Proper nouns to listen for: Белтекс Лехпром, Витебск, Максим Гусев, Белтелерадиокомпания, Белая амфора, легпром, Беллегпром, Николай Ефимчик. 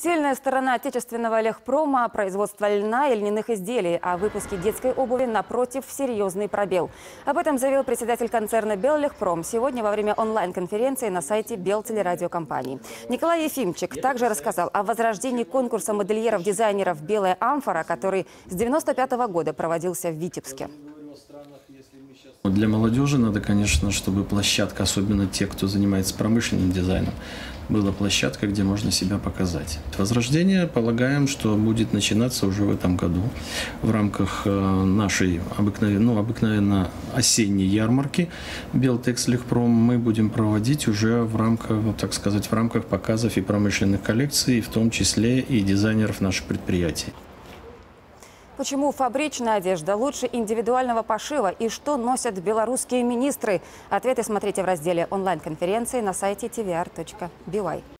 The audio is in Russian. Сильная сторона отечественного лехпрома – производство льна и льняных изделий, а в выпуске детской обуви, напротив, серьезный пробел. Об этом заявил председатель концерна «Беллегпром» сегодня во время онлайн-конференции на сайте Белтелерадиокомпании. Николай Ефимчик также рассказал о возрождении конкурса модельеров-дизайнеров «Белая амфора», который с 1995 года проводился в Витебске. Для молодежи надо, конечно, чтобы площадка, особенно те, кто занимается промышленным дизайном, была площадка, где можно себя показать. Возрождение, полагаем, что будет начинаться уже в этом году в рамках нашей обыкновенно осенней ярмарки «Белтекс Лехпром». Мы будем проводить уже в рамках, так сказать, в рамках показов и промышленных коллекций, в том числе и дизайнеров наших предприятий. Почему фабричная одежда лучше индивидуального пошива и что носят белорусские министры? Ответы смотрите в разделе онлайн-конференции на сайте tvr.by.